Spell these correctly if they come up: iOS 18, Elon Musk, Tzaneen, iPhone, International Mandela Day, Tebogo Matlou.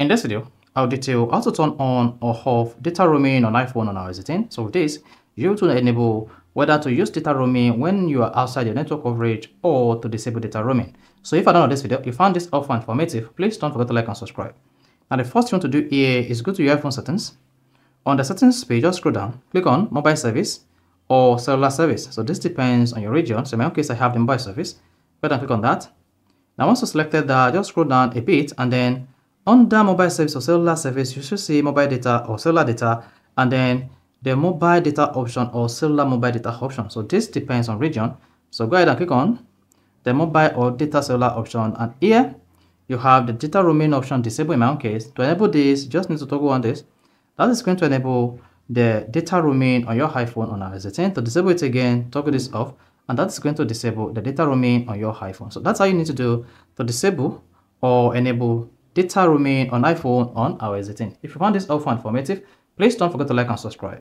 In this video, I'll detail how to turn on or off data roaming on iPhone on iOS 18. So with this, you will enable whether to use data roaming when you are outside your network coverage or to disable data roaming. So if at the end of this video, you found this helpful and informative, please don't forget to like and subscribe. Now the first thing to do here is go to your iPhone settings. On the settings page, just scroll down, click on mobile service or cellular service. So this depends on your region. So in my case, I have the mobile service. Go ahead and click on that. Now once you selected that, just scroll down a bit and then under mobile service or cellular service, you should see mobile data or cellular data and then the mobile data option or cellular mobile data option. So this depends on region. So go ahead and click on the mobile or data cellular option, and here you have the data roaming option disabled. In my own case, to enable this, you just need to toggle on this. That is going to enable the data roaming on your iPhone on iOS 18. To disable it again, toggle this off, and that's going to disable the data roaming on your iPhone. So that's how you need to do to disable or enable data roaming on iPhone on iOS 18. If you found this helpful and informative, please don't forget to like and subscribe.